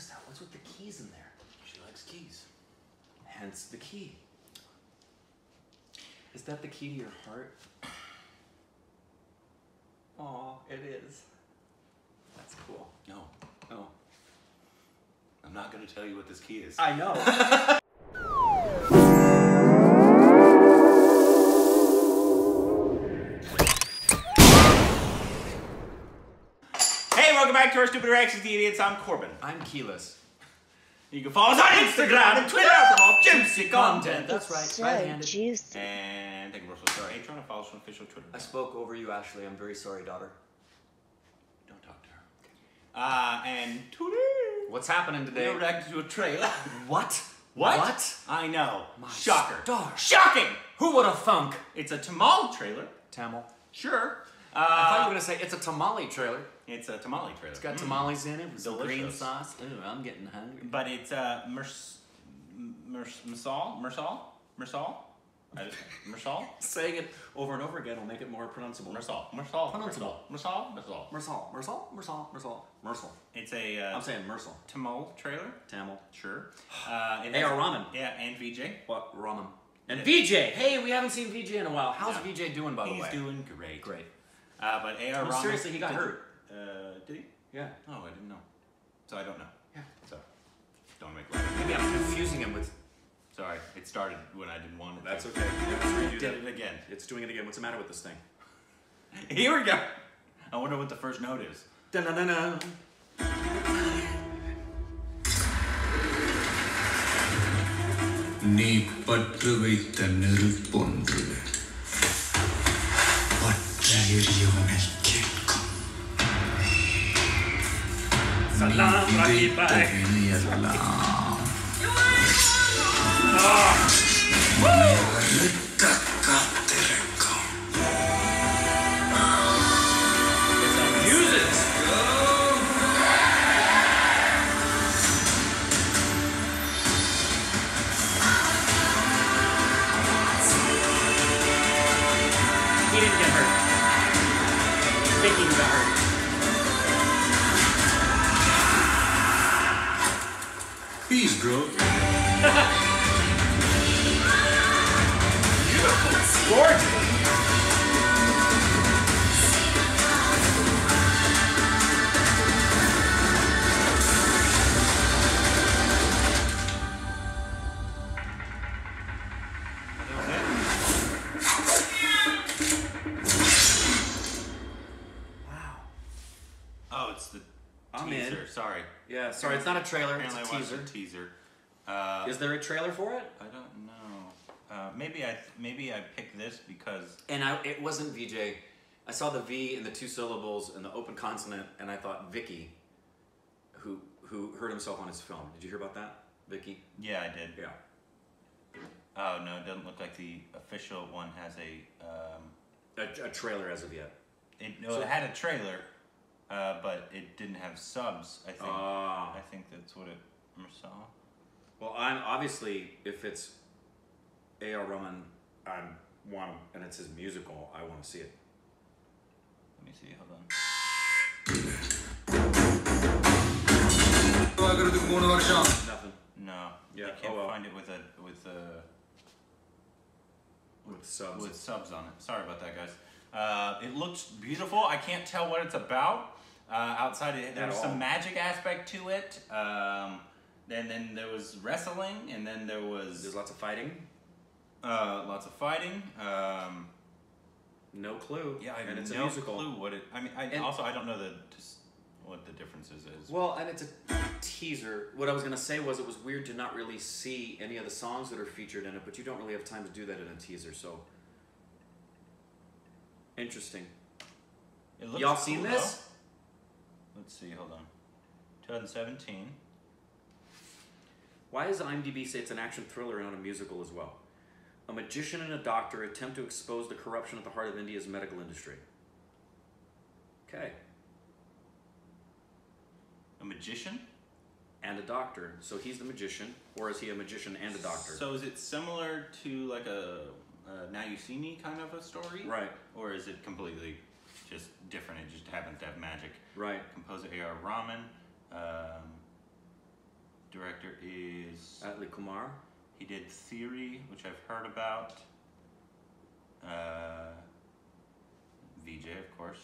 is that? What's with the keys in there? She likes keys. Hence the key. Is that the key to your heart? Aw, it is. That's cool. No. No. I'm not going to tell you what this key is. I know. Back to our stupid reactions, the idiots. I'm Corbin. I'm Keyless. You can follow us on Instagram and Twitter for all juicy content. That's right, so right-handed. Juicy. And thank you, Mersal. Sorry, hey, trying to follow us on official Twitter. I spoke over you, Ashley. I'm very sorry, daughter. Don't talk to her. Okay. And Twitter. What's happening today? We reacted to a trailer. What? What? What? I know. My shocker. Star. Shocking. Who would have thunk? It's a Tamil trailer. Tamil. Sure. I thought you were gonna say it's a tamale trailer. It's a tamale trailer. It's got tamales in it with some green sauce. Ooh, I'm getting hungry. But it's Mersal. Saying it over and over again will make it more pronounceable. Mersal. It's a. I'm saying Mersal. Tamil trailer. Tamil. Sure. A.R. Rahman. Yeah, and Vijay. What Rahman? And Vijay. Hey, we haven't seen Vijay in a while. How's Vijay doing, by the way? He's doing great. Great. But A.R. Rahman... seriously, he got hurt. Did he? Yeah. Oh, I didn't know. So I don't know. Yeah. So, don't make light. Maybe I'm confusing him with... Sorry, it started when I didn't want it. That's okay. It did it again. It's doing it again. What's the matter with this thing? Here we go. I wonder what the first note is. Dun-dun-dun-dun. Nee patru veitha nirupondru. Salam Rocky back. He didn't get hurt. Thinking about her. Peace, bro. Beautiful. Gorgeous. Yeah, sorry, it's not a trailer. Apparently it's a teaser. Is there a trailer for it? I don't know. Maybe I picked this because it wasn't Vijay. I saw the V and the two syllables and the open consonant, and I thought Vicky, who hurt himself on his film. Did you hear about that, Vicky? Yeah, I did. Yeah. Oh no, it doesn't look like the official one has a trailer as of yet. It had a trailer. But it didn't have subs, I think. I think that's what it saw. Well, obviously, if it's A.R. Rahman, and it's his musical, I want to see it. Let me see, hold on. Nothing. No. Yeah. I can't find it with subs. With subs on it. Sorry about that, guys. It looks beautiful. I can't tell what it's about. Outside of it, there was some magic aspect to it. And then there was wrestling, and then there was... There's lots of fighting. No clue. Yeah, I have no clue what it... I mean, I don't know what the difference is. Well, and it's a teaser. What I was going to say was it was weird to not really see any of the songs that are featured in it, but you don't really have time to do that in a teaser, so... Interesting. Y'all seen this? Let's see, hold on. 2017. Why does IMDb say it's an action thriller and not a musical as well? A magician and a doctor attempt to expose the corruption at the heart of India's medical industry. Okay. A magician? And a doctor. So he's the magician, or is he a magician and a doctor? So is it similar to like a... Now You See Me kind of a story? Right. Or is it completely just different? It just happens to have magic. Right. Composer A.R. Rahman. Director is Atlee Kumar. He did Theory, which I've heard about. Vijay, of course.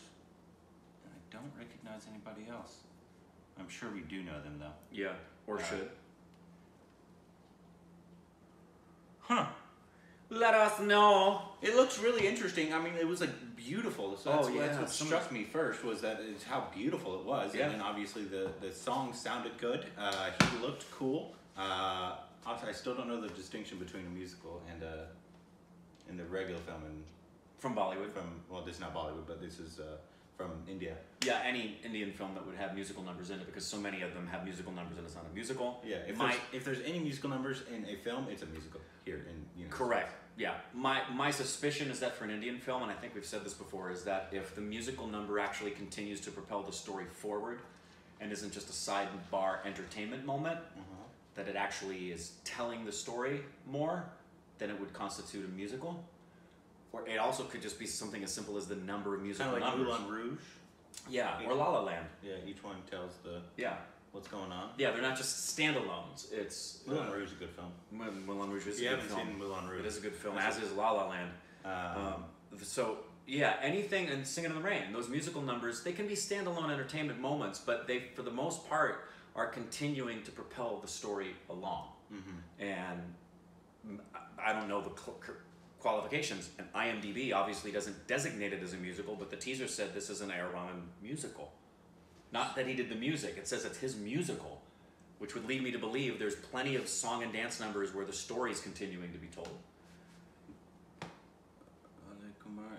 And I don't recognize anybody else. I'm sure we do know them, though. Yeah, or should. Huh. Let us know. It looks really interesting. I mean, it was like beautiful. So that's, that's what struck me first, was that it's how beautiful it was. Yeah. And then obviously the song sounded good. He looked cool. I still don't know the distinction between a musical and the regular film. And from Bollywood. Well, this is not Bollywood, but this is from India. Yeah, any Indian film that would have musical numbers in it, because so many of them have musical numbers and it's not a musical. Yeah, if there's any musical numbers in a film, it's a musical here in United Correct. States. Yeah. My suspicion is that for an Indian film, and I think we've said this before, is that if the musical number actually continues to propel the story forward and isn't just a sidebar entertainment moment, that it actually is telling the story more, then it would constitute a musical. Or it also could just be something as simple as the number of musical numbers. Moulin Rouge? Yeah, or La La Land. Yeah, each one tells the what's going on. Yeah, they're not just standalones. It's Moulin Rouge is a good film. Moulin Rouge is a good film. You haven't seen Moulin Rouge. It is a good film, as is La La Land. So, yeah, anything, and Singin' in the Rain, those musical numbers, they can be standalone entertainment moments, but they, for the most part, are continuing to propel the story along. And I don't know the qualifications, and IMDb obviously doesn't designate it as a musical, but the teaser said this is an A.R. Rahman musical. Not that he did the music, it says it's his musical, which would lead me to believe there's plenty of song and dance numbers where the story's continuing to be told.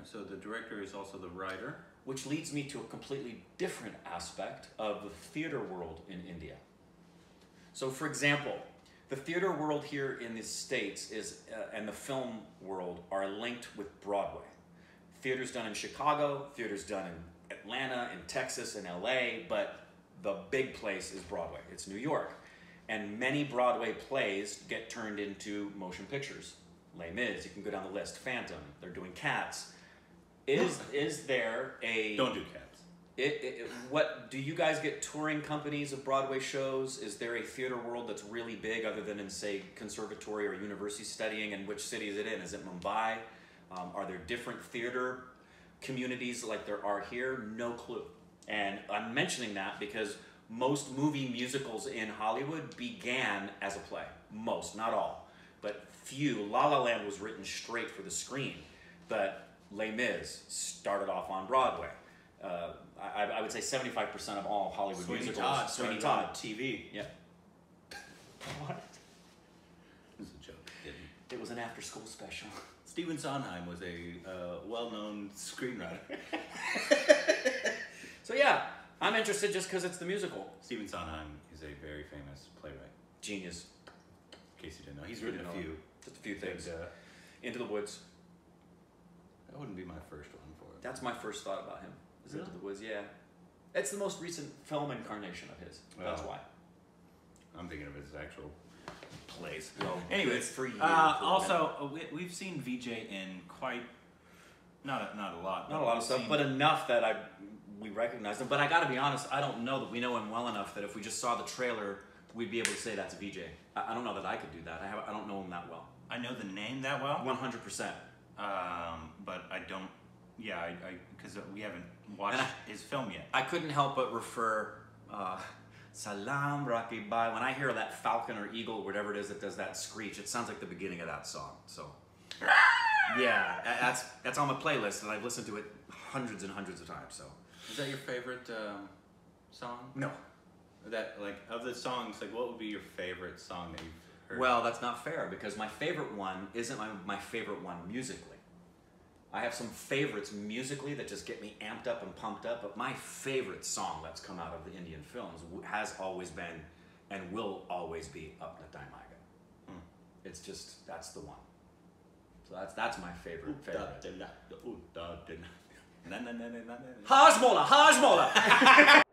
So the director is also the writer. Which leads me to a completely different aspect of the theater world in India. So for example, the theater world here in the States is, and the film world are linked with Broadway. Theater's done in Chicago, theater's done in Atlanta, in Texas, in LA, but the big place is Broadway, it's New York. And many Broadway plays get turned into motion pictures. Les Mis, you can go down the list, Phantom, they're doing Cats. Is there a... Don't do Cats. What do you guys get touring companies of Broadway shows? Is there a theater world that's really big other than in, say, conservatory or university studying? And which city is it in? Is it Mumbai? Are there different theater communities like there are here? No clue. And I'm mentioning that because most movie musicals in Hollywood began as a play. Most, not all, but few. La La Land was written straight for the screen, but Les Mis started off on Broadway. I would say 75% of all Hollywood musicals. Sweeney Todd. TV. Yeah. What? It was a joke. It was an after-school special. Stephen Sondheim was a well-known screenwriter. So yeah, I'm interested just because it's the musical. Stephen Sondheim is a very famous playwright. Genius. In case you didn't know, he's written a few. Just a few things. Into the Woods. That wouldn't be my first one for it. That's my first thought about him. Really? Into the Woods, yeah. It's the most recent film incarnation of his. That's why. I'm thinking of his actual plays. Well, anyways, for you. Also, we've seen Vijay in quite not a lot of stuff, but enough that we recognize him. But I got to be honest, I don't know that we know him well enough that if we just saw the trailer, we'd be able to say that's Vijay. I don't know that I could do that. I don't know him that well. I know the name that well. 100%. But I don't. Yeah, because we haven't watched his film yet. I couldn't help but refer Salam Rocky by. When I hear that falcon or eagle, whatever it is that does that screech, it sounds like the beginning of that song. So, yeah, that's on my playlist, and I've listened to it hundreds and hundreds of times. So, is that your favorite song? No, that like of the songs, like what would be your favorite song that you've heard? Well, that's not fair because my favorite one isn't my favorite one musically. I have some favorites musically that just get me amped up and pumped up, but my favorite song that's come out of the Indian films has always been and will always be Up Na Daimaga. It's just, that's the one. So that's my favorite. Hajmola!